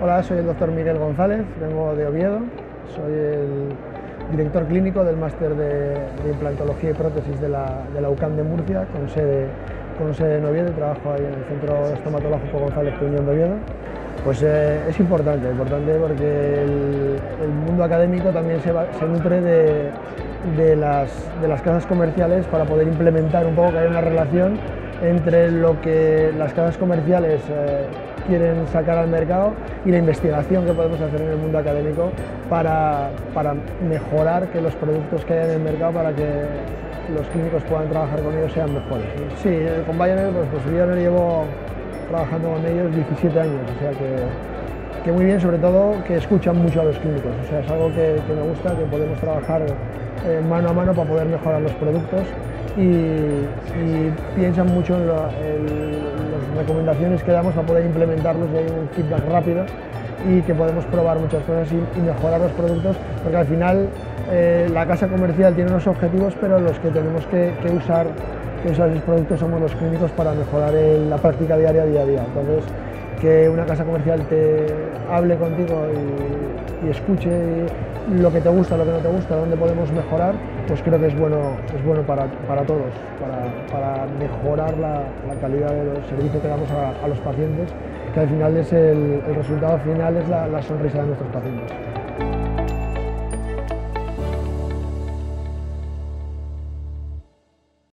Hola, soy el doctor Miguel González, vengo de Oviedo, soy el director clínico del máster de implantología y prótesis de la UCAM de Murcia, con sede en Oviedo, y trabajo ahí en el Centro Estomatológico González-Puñón de Oviedo. Pues es importante porque el mundo académico también se nutre de las casas comerciales para poder implementar un poco, que haya una relación entre lo que las casas comerciales quieren sacar al mercado y la investigación que podemos hacer en el mundo académico para mejorar que los productos que hay en el mercado, para que los clínicos puedan trabajar con ellos, sean mejores. Sí, con Bioner, pues Bioner llevo trabajando con ellos 17 años, o sea que muy bien, sobre todo que escuchan mucho a los clínicos, o sea, es algo que me gusta, que podemos trabajar mano a mano para poder mejorar los productos y piensan mucho en las recomendaciones que damos para poder implementarlos, y hay un feedback rápido y que podemos probar muchas cosas y mejorar los productos, porque al final la casa comercial tiene unos objetivos, pero los que tenemos que usar esos productos somos los clínicos para mejorar la práctica diaria, día a día. Entonces, que una casa comercial te hable contigo y escuche lo que te gusta, lo que no te gusta, dónde podemos mejorar, pues creo que es bueno para todos, para mejorar la calidad de los servicios que damos a los pacientes, que al final es el resultado final es la sonrisa de nuestros pacientes.